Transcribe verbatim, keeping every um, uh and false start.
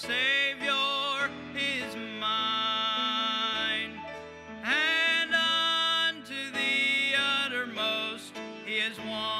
Savior is mine, and unto the uttermost he is one.